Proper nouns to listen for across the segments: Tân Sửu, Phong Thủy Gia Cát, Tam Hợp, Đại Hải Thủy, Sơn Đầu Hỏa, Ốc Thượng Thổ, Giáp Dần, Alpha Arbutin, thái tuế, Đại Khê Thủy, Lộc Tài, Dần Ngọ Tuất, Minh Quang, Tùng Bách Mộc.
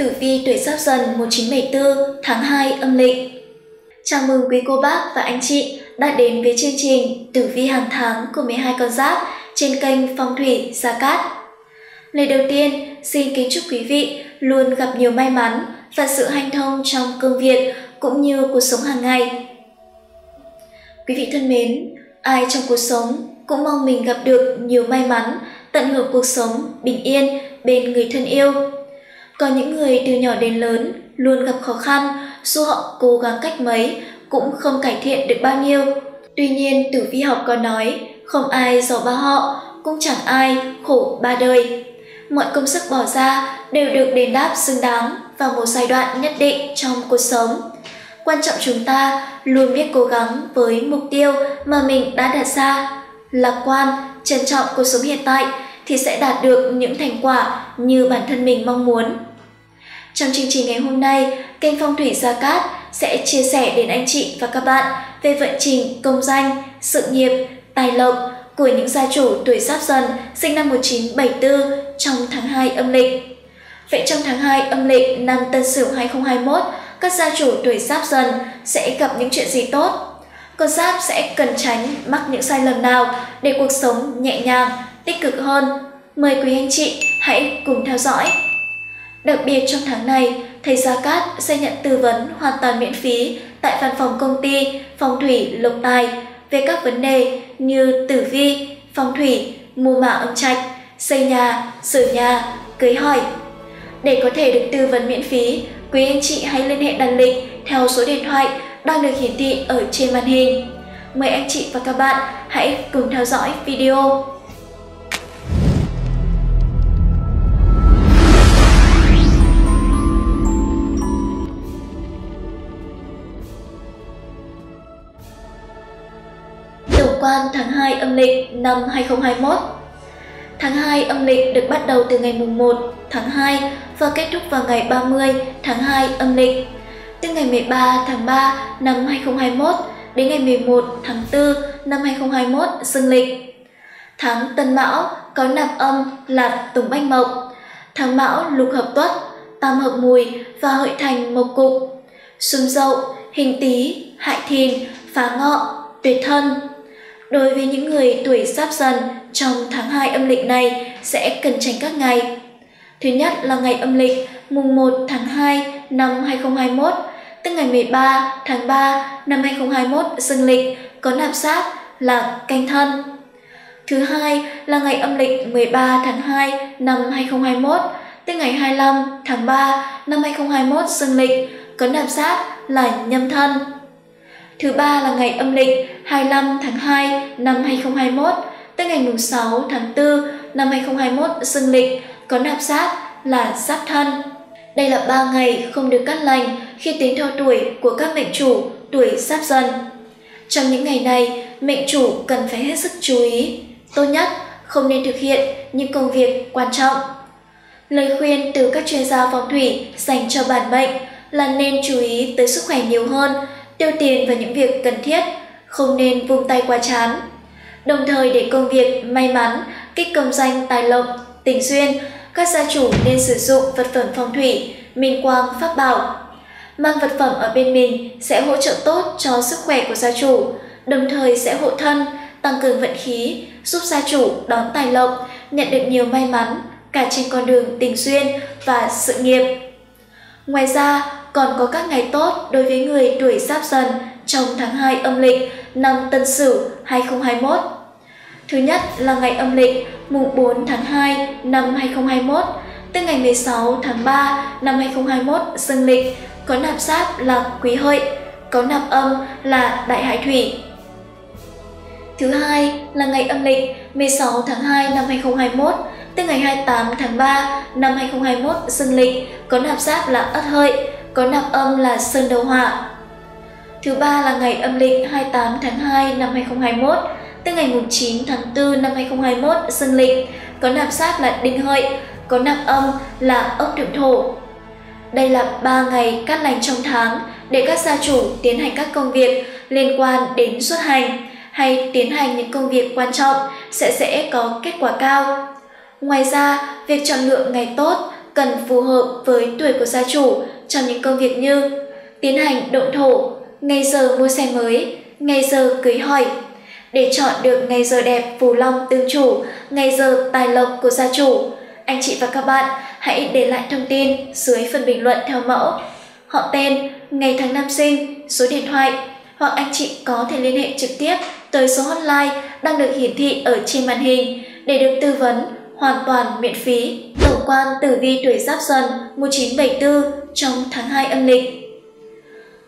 Tử vi tuổi Giáp Dần 1974 tháng 2 âm lịch. Chào mừng quý cô bác và anh chị đã đến với chương trình Tử vi hàng tháng của 12 con giáp trên kênh Phong Thủy Gia Cát. Lời đầu tiên, xin kính chúc quý vị luôn gặp nhiều may mắn và sự hanh thông trong công việc cũng như cuộc sống hàng ngày. Quý vị thân mến, ai trong cuộc sống cũng mong mình gặp được nhiều may mắn, tận hưởng cuộc sống bình yên bên người thân yêu. Có những người từ nhỏ đến lớn luôn gặp khó khăn, dù họ cố gắng cách mấy cũng không cải thiện được bao nhiêu. Tuy nhiên, tử vi học có nói, không ai giàu ba họ, cũng chẳng ai khổ ba đời. Mọi công sức bỏ ra đều được đền đáp xứng đáng vào một giai đoạn nhất định trong cuộc sống. Quan trọng chúng ta luôn biết cố gắng với mục tiêu mà mình đã đặt ra, lạc quan, trân trọng cuộc sống hiện tại thì sẽ đạt được những thành quả như bản thân mình mong muốn. Trong chương trình ngày hôm nay, kênh Phong Thủy Gia Cát sẽ chia sẻ đến anh chị và các bạn về vận trình công danh, sự nghiệp, tài lộc của những gia chủ tuổi Giáp Dần sinh năm 1974 trong tháng 2 âm lịch. Vậy trong tháng 2 âm lịch năm Tân Sửu 2021, các gia chủ tuổi Giáp Dần sẽ gặp những chuyện gì tốt? Con giáp sẽ cần tránh mắc những sai lầm nào để cuộc sống nhẹ nhàng, tích cực hơn? Mời quý anh chị hãy cùng theo dõi. Đặc biệt trong tháng này, thầy Gia Cát sẽ nhận tư vấn hoàn toàn miễn phí tại văn phòng công ty Phong Thủy Lộc Tài về các vấn đề như tử vi, phong thủy, mưu mã âm trạch, xây nhà, sửa nhà, cưới hỏi. Để có thể được tư vấn miễn phí, quý anh chị hãy liên hệ đặt lịch theo số điện thoại đang được hiển thị ở trên màn hình. Mời anh chị và các bạn hãy cùng theo dõi video. Tháng 2 âm lịch năm 2021. Tháng 2 âm lịch được bắt đầu từ ngày mùng 1 tháng 2 và kết thúc vào ngày 30 tháng 2 âm lịch. Từ ngày 13 tháng 3 năm 2021 đến ngày 11 tháng 4 năm 2021 dương lịch. Tháng Tân Mão có nạp âm là Tùng Bách Mộc. Tháng Mão lục hợp Tuất, tam hợp Mùi và hợi Thành Mộc Cục. Xuân Dậu, Hình Tý, Hại Thìn, Phá Ngọ, Tuyệt Thân. Đối với những người tuổi Giáp Dần trong tháng 2 âm lịch này sẽ cần tránh các ngày. Thứ nhất là ngày âm lịch mùng 1 tháng 2 năm 2021, tức ngày 13 tháng 3 năm 2021 dương lịch có nạp sát là Canh Thân. Thứ hai là ngày âm lịch 13 tháng 2 năm 2021, tức ngày 25 tháng 3 năm 2021 dương lịch có nạp sát là Nhâm Thân. Thứ ba là ngày âm lịch 25 tháng 2 năm 2021, tới ngày 6 tháng 4 năm 2021 dương lịch có nạp sát là Giáp Thân. Đây là 3 ngày không được cắt lành khi tiến theo tuổi của các mệnh chủ tuổi Giáp Dần. Trong những ngày này, mệnh chủ cần phải hết sức chú ý, tốt nhất không nên thực hiện những công việc quan trọng. Lời khuyên từ các chuyên gia phong thủy dành cho bản mệnh là nên chú ý tới sức khỏe nhiều hơn, tiêu tiền vào những việc cần thiết, không nên vung tay quá chán. Đồng thời để công việc may mắn, kích công danh tài lộc, tình duyên, các gia chủ nên sử dụng vật phẩm phong thủy, minh quang pháp bảo. Mang vật phẩm ở bên mình sẽ hỗ trợ tốt cho sức khỏe của gia chủ, đồng thời sẽ hộ thân, tăng cường vận khí, giúp gia chủ đón tài lộc, nhận được nhiều may mắn cả trên con đường tình duyên và sự nghiệp. Ngoài ra, còn có các ngày tốt đối với người tuổi Giáp Dần trong tháng 2 âm lịch năm Tân Sửu 2021. Thứ nhất là ngày âm lịch mùng 4 tháng 2 năm 2021, tức ngày 16 tháng 3 năm 2021 dương lịch, có nạp sát là Quý Hợi, có nạp âm là Đại Hải Thủy. Thứ hai là ngày âm lịch 16 tháng 2 năm 2021, tức ngày 28 tháng 3 năm 2021 dương lịch, có nạp sát là Ất Hợi, có nạp âm là Sơn Đầu Hỏa. Thứ ba là ngày âm lịch 28 tháng 2 năm 2021, tức ngày 9 tháng 4 năm 2021 dương lịch, có nạp sát là Đinh Hợi, có nạp âm là Ốc Thượng Thổ. Đây là 3 ngày cát lành trong tháng để các gia chủ tiến hành các công việc liên quan đến xuất hành hay tiến hành những công việc quan trọng sẽ có kết quả cao. Ngoài ra, việc chọn lựa ngày tốt cần phù hợp với tuổi của gia chủ trong những công việc như tiến hành động thổ, ngày giờ mua xe mới, ngày giờ cưới hỏi. Để chọn được ngày giờ đẹp phù long tương chủ, ngày giờ tài lộc của gia chủ, anh chị và các bạn hãy để lại thông tin dưới phần bình luận theo mẫu họ tên, ngày tháng năm sinh, số điện thoại, hoặc anh chị có thể liên hệ trực tiếp tới số hotline đang được hiển thị ở trên màn hình để được tư vấn hoàn toàn miễn phí. Tổng quan tử vi tuổi Giáp Dần 1974 trong tháng 2 âm lịch.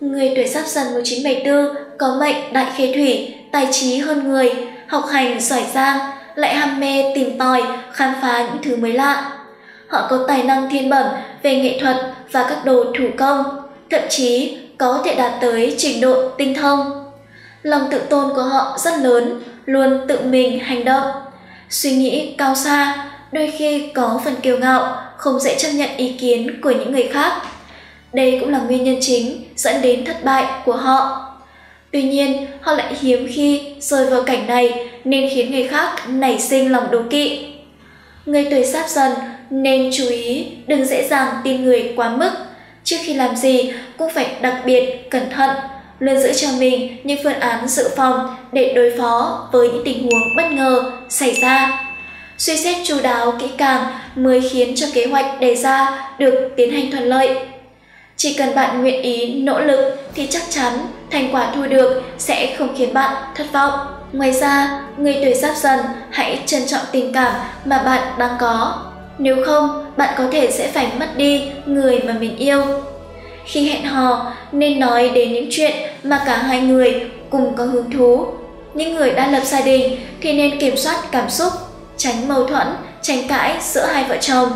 Người tuổi Giáp Dần 1974 có mệnh Đại Khê Thủy, tài trí hơn người, học hành giỏi giang, lại ham mê tìm tòi, khám phá những thứ mới lạ. Họ có tài năng thiên bẩm về nghệ thuật và các đồ thủ công, thậm chí có thể đạt tới trình độ tinh thông. Lòng tự tôn của họ rất lớn, luôn tự mình hành động, suy nghĩ cao xa, đôi khi có phần kiêu ngạo, không dễ chấp nhận ý kiến của những người khác. Đây cũng là nguyên nhân chính dẫn đến thất bại của họ. Tuy nhiên, họ lại hiếm khi rơi vào cảnh này nên khiến người khác nảy sinh lòng đố kỵ. Người tuổi Giáp Dần nên chú ý đừng dễ dàng tin người quá mức. Trước khi làm gì cũng phải đặc biệt cẩn thận, luôn giữ cho mình những phương án dự phòng để đối phó với những tình huống bất ngờ xảy ra. Suy xét chu đáo kỹ càng mới khiến cho kế hoạch đề ra được tiến hành thuận lợi. Chỉ cần bạn nguyện ý nỗ lực thì chắc chắn thành quả thu được sẽ không khiến bạn thất vọng. Ngoài ra, người tuổi Giáp Dần hãy trân trọng tình cảm mà bạn đang có. Nếu không, bạn có thể sẽ phải mất đi người mà mình yêu. Khi hẹn hò, nên nói đến những chuyện mà cả hai người cùng có hứng thú. Những người đã lập gia đình thì nên kiểm soát cảm xúc, tránh mâu thuẫn, tranh cãi giữa hai vợ chồng.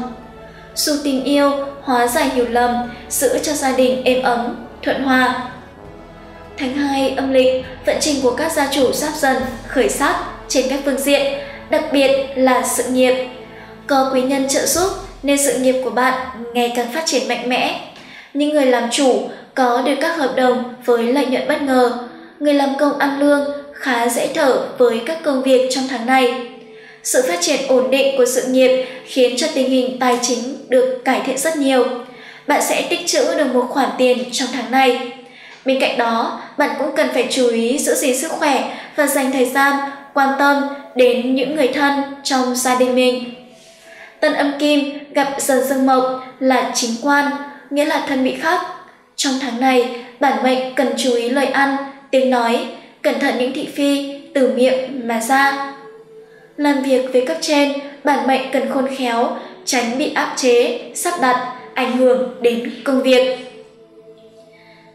Dù tình yêu hóa giải hiểu lầm, giữ cho gia đình êm ấm, thuận hòa. Tháng 2 âm lịch, vận trình của các gia chủ Giáp Dần khởi sắc trên các phương diện, đặc biệt là sự nghiệp. Có quý nhân trợ giúp nên sự nghiệp của bạn ngày càng phát triển mạnh mẽ. Những người làm chủ có được các hợp đồng với lợi nhuận bất ngờ. Người làm công ăn lương khá dễ thở với các công việc trong tháng này. Sự phát triển ổn định của sự nghiệp khiến cho tình hình tài chính được cải thiện rất nhiều. Bạn sẽ tích trữ được một khoản tiền trong tháng này. Bên cạnh đó, bạn cũng cần phải chú ý giữ gìn sức khỏe và dành thời gian quan tâm đến những người thân trong gia đình mình. Tân âm kim gặp dần dương mộc là chính quan, nghĩa là thân bị khắc. Trong tháng này, bản mệnh cần chú ý lời ăn, tiếng nói, cẩn thận những thị phi từ miệng mà ra. Làm việc với cấp trên, bản mệnh cần khôn khéo, tránh bị áp chế, sắp đặt, ảnh hưởng đến công việc.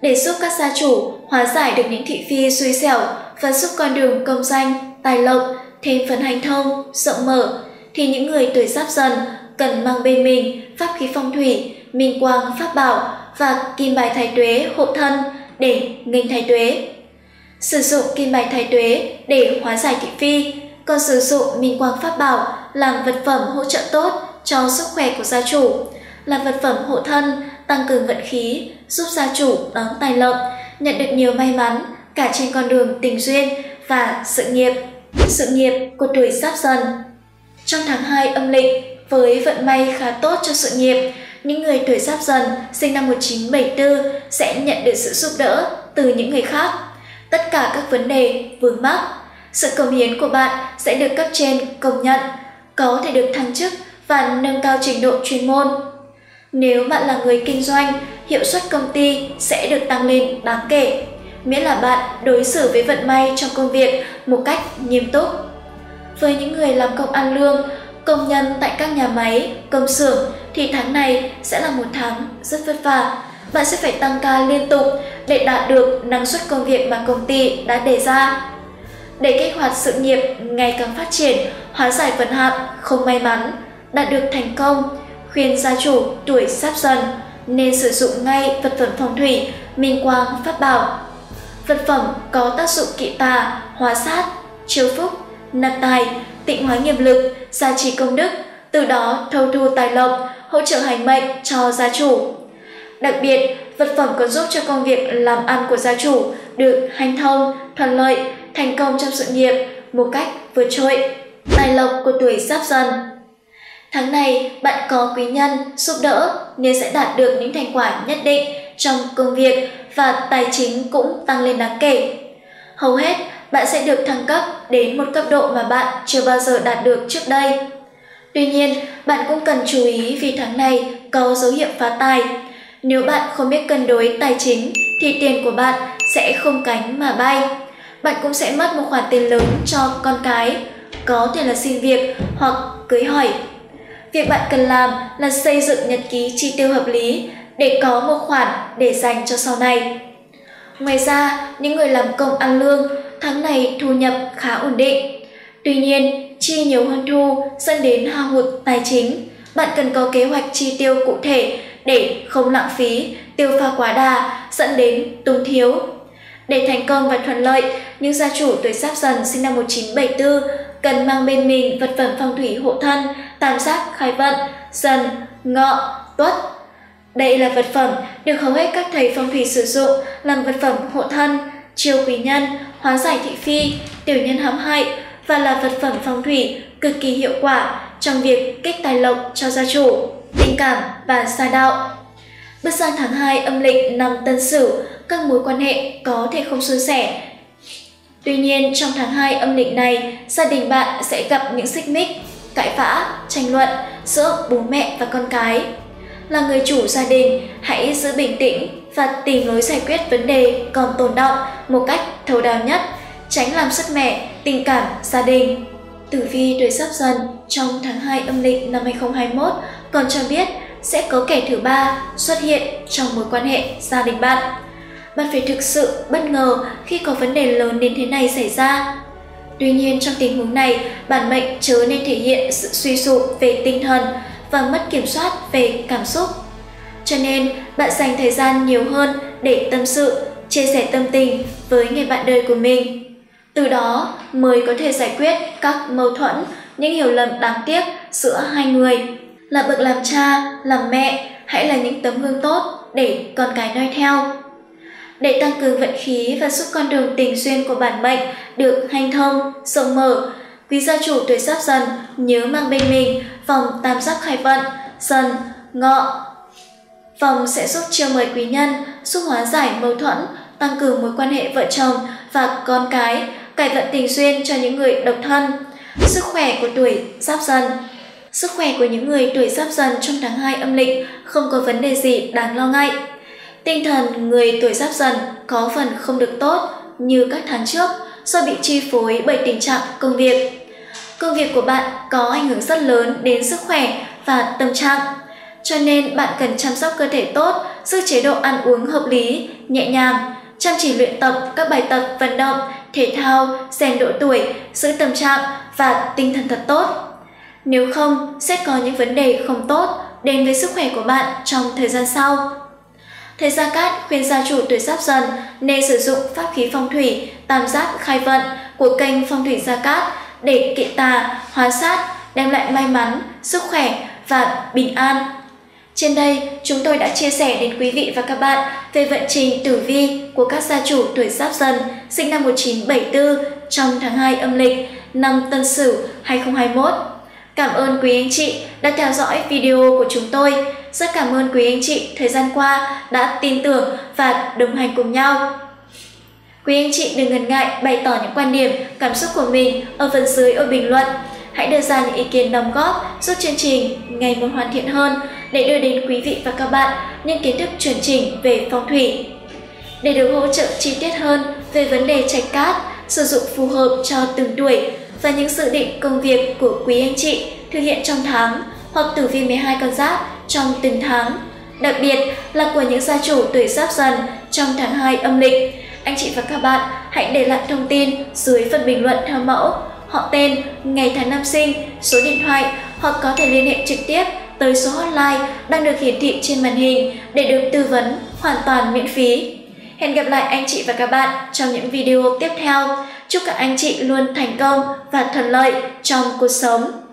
Để giúp các gia chủ hóa giải được những thị phi xui xẻo và giúp con đường công danh, tài lộc thêm phần hanh thông, rộng mở, thì những người tuổi Giáp Dần cần mang bên mình pháp khí phong thủy, minh quang pháp bảo và kim bài thái tuế hộ thân để nghênh thái tuế. Sử dụng kim bài thái tuế để hóa giải thị phi, còn sử dụng minh quang pháp bảo làm vật phẩm hỗ trợ tốt cho sức khỏe của gia chủ, làm vật phẩm hộ thân, tăng cường vận khí, giúp gia chủ đón tài lộc, nhận được nhiều may mắn cả trên con đường tình duyên và sự nghiệp. Sự nghiệp của tuổi Giáp Dần. Trong tháng 2 âm lịch, với vận may khá tốt cho sự nghiệp, những người tuổi Giáp Dần sinh năm 1974 sẽ nhận được sự giúp đỡ từ những người khác. Tất cả các vấn đề vướng mắc, sự cống hiến của bạn sẽ được cấp trên công nhận, có thể được thăng chức và nâng cao trình độ chuyên môn. Nếu bạn là người kinh doanh, hiệu suất công ty sẽ được tăng lên đáng kể, miễn là bạn đối xử với vận may trong công việc một cách nghiêm túc. Với những người làm công ăn lương, công nhân tại các nhà máy, công xưởng thì tháng này sẽ là một tháng rất vất vả. Bạn sẽ phải tăng ca liên tục để đạt được năng suất công việc mà công ty đã đề ra. Để kích hoạt sự nghiệp ngày càng phát triển, hóa giải vận hạn không may mắn, đạt được thành công, khuyên gia chủ tuổi Giáp Dần nên sử dụng ngay vật phẩm phong thủy, minh quang pháp bảo. Vật phẩm có tác dụng kỵ tà, hóa sát, chiêu phúc, nạp tài, tịnh hóa nghiệp lực, gia trì công đức, từ đó thâu thu tài lộc, hỗ trợ hành mệnh cho gia chủ. Đặc biệt, vật phẩm còn giúp cho công việc làm ăn của gia chủ được hanh thông, thuận lợi, thành công trong sự nghiệp một cách vượt trội. Tài lộc của tuổi Giáp Dần. Tháng này, bạn có quý nhân giúp đỡ nên sẽ đạt được những thành quả nhất định trong công việc và tài chính cũng tăng lên đáng kể. Hầu hết, bạn sẽ được thăng cấp đến một cấp độ mà bạn chưa bao giờ đạt được trước đây. Tuy nhiên, bạn cũng cần chú ý vì tháng này có dấu hiệu phá tài. Nếu bạn không biết cân đối tài chính thì tiền của bạn sẽ không cánh mà bay. Bạn cũng sẽ mất một khoản tiền lớn cho con cái, có thể là xin việc hoặc cưới hỏi. Việc bạn cần làm là xây dựng nhật ký chi tiêu hợp lý để có một khoản để dành cho sau này. Ngoài ra, những người làm công ăn lương, tháng này thu nhập khá ổn định. Tuy nhiên, chi nhiều hơn thu dẫn đến hao hụt tài chính. Bạn cần có kế hoạch chi tiêu cụ thể để không lãng phí, tiêu pha quá đà dẫn đến túng thiếu. Để thành công và thuận lợi, những gia chủ tuổi Giáp Dần sinh năm 1974 cần mang bên mình vật phẩm phong thủy hộ thân, tam giác khai vận, dần, ngọ, tuất. Đây là vật phẩm được hầu hết các thầy phong thủy sử dụng làm vật phẩm hộ thân, chiêu quý nhân, hóa giải thị phi, tiểu nhân hãm hại và là vật phẩm phong thủy cực kỳ hiệu quả trong việc kích tài lộc cho gia chủ, tình cảm và gia đạo. Bước sang tháng 2 âm lịch năm Tân Sửu, các mối quan hệ có thể không suôn sẻ. Tuy nhiên, trong tháng 2 âm lịch này, gia đình bạn sẽ gặp những xích mích, cãi vã, tranh luận giữa bố mẹ và con cái. Là người chủ gia đình, hãy giữ bình tĩnh và tìm lối giải quyết vấn đề còn tồn đọng một cách thấu đáo nhất, tránh làm sứt mẻ tình cảm gia đình. Tử vi tuổi Giáp Dần trong tháng 2 âm lịch năm 2021 còn cho biết sẽ có kẻ thứ ba xuất hiện trong mối quan hệ gia đình bạn. Bạn phải thực sự bất ngờ khi có vấn đề lớn đến thế này xảy ra. Tuy nhiên, trong tình huống này, bản mệnh chớ nên thể hiện sự suy sụp về tinh thần và mất kiểm soát về cảm xúc. Cho nên, bạn dành thời gian nhiều hơn để tâm sự, chia sẻ tâm tình với người bạn đời của mình. Từ đó mới có thể giải quyết các mâu thuẫn, những hiểu lầm đáng tiếc giữa hai người. Là bậc làm cha, làm mẹ, hãy là những tấm gương tốt để con cái noi theo. Để tăng cường vận khí và giúp con đường tình duyên của bản mệnh được hanh thông, rộng mở, quý gia chủ tuổi Giáp Dần nhớ mang bên mình vòng tam giác khai vận, dần, ngọ. Vòng sẽ giúp chiêu mời quý nhân, giúp hóa giải mâu thuẫn, tăng cường mối quan hệ vợ chồng và con cái, cải vận tình duyên cho những người độc thân. Sức khỏe của tuổi Giáp Dần. Sức khỏe của những người tuổi Giáp Dần trong tháng 2 âm lịch không có vấn đề gì đáng lo ngại. Tinh thần người tuổi Giáp Dần có phần không được tốt như các tháng trước do bị chi phối bởi tình trạng công việc. Công việc của bạn có ảnh hưởng rất lớn đến sức khỏe và tâm trạng. Cho nên bạn cần chăm sóc cơ thể tốt, giữ chế độ ăn uống hợp lý, nhẹ nhàng, chăm chỉ luyện tập các bài tập vận động, thể thao, rèn độ tuổi, giữ tâm trạng và tinh thần thật tốt. Nếu không, sẽ có những vấn đề không tốt đến với sức khỏe của bạn trong thời gian sau. Thầy Gia Cát khuyên gia chủ tuổi Giáp Dần nên sử dụng pháp khí phong thủy tam giác khai vận của kênh Phong Thủy Gia Cát để kỵ tà, hóa sát, đem lại may mắn, sức khỏe và bình an. Trên đây, chúng tôi đã chia sẻ đến quý vị và các bạn về vận trình tử vi của các gia chủ tuổi Giáp Dần sinh năm 1974 trong tháng 2 âm lịch năm Tân Sửu 2021. Cảm ơn quý anh chị đã theo dõi video của chúng tôi. Rất cảm ơn quý anh chị thời gian qua đã tin tưởng và đồng hành cùng nhau. Quý anh chị đừng ngần ngại bày tỏ những quan điểm, cảm xúc của mình ở phần dưới ô bình luận. Hãy đưa ra những ý kiến đóng góp giúp chương trình ngày một hoàn thiện hơn để đưa đến quý vị và các bạn những kiến thức chuẩn chỉnh về phong thủy. Để được hỗ trợ chi tiết hơn về vấn đề trạch cát, sử dụng phù hợp cho từng tuổi và những dự định công việc của quý anh chị thực hiện trong tháng hoặc tử vi 12 con giáp trong từng tháng, đặc biệt là của những gia chủ tuổi Giáp Dần trong tháng 2 âm lịch, anh chị và các bạn hãy để lại thông tin dưới phần bình luận theo mẫu họ tên, ngày tháng năm sinh, số điện thoại hoặc có thể liên hệ trực tiếp tới số hotline đang được hiển thị trên màn hình để được tư vấn hoàn toàn miễn phí. Hẹn gặp lại anh chị và các bạn trong những video tiếp theo. Chúc các anh chị luôn thành công và thuận lợi trong cuộc sống.